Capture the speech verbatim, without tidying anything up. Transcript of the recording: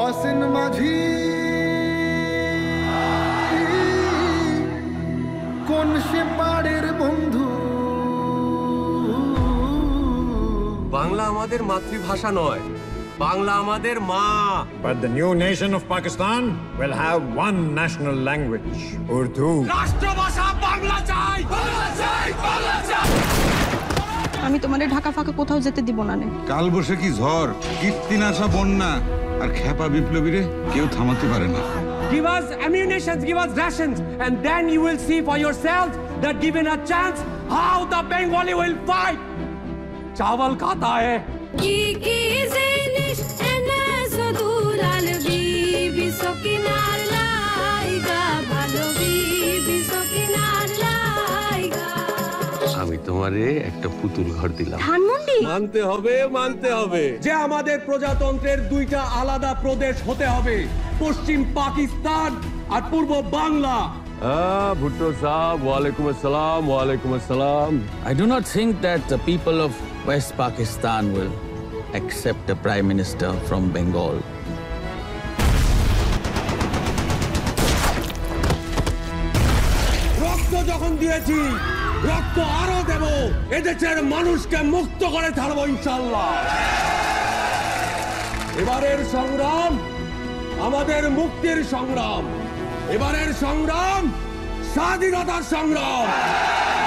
असिन माझी कोन से पाड़ेर बंधु बांग्ला आमादेर मातृभाषा नय बांग्ला आमादेर मा But the new nation of Pakistan will have one national language Urdu राष्ट्र भाषा बांग्ला चाই बांग्ला চাই बांग्ला চাই আমি তোমারে ঢাকা ফাঁকা কোথাও যেতে দিব না নে কাল বসে কি ঝড় কৃত্তিম আশা বন্যা আর খেপা বিপ্লবীরে কেউ থামাতে পারে না Give us ammunition give us rations and then you will see for yourselves that given a chance how the Bengali will fight चावल खाता है की की zelish ana sadur al bibi sokinar laiga bhalo bibi sokinar laiga আমি তোমারে একটা পুতুল ঘর দিলাম ধানমন্ডি মানতে হবে মানতে হবে যে আমাদের প্রজাতন্ত্রের দুইটা আলাদা প্রদেশ হতে হবে পশ্চিম পাকিস্তান আর পূর্ব বাংলা আহ ভুট্টো সাহেব ওয়া আলাইকুম আসসালাম ওয়া আলাইকুম আসসালাম I do not think that the people of West Pakistan will accept a prime minister from Bengal রক্ত যখন দিয়েছি রক্ত আরো দেব এদেশের মানুষকে মুক্ত করে ছাড়ব ইনশাআল্লাহ এবারের সংগ্রাম আমাদের মুক্তির সংগ্রাম এবারের সংগ্রাম স্বাধীনতার সংগ্রাম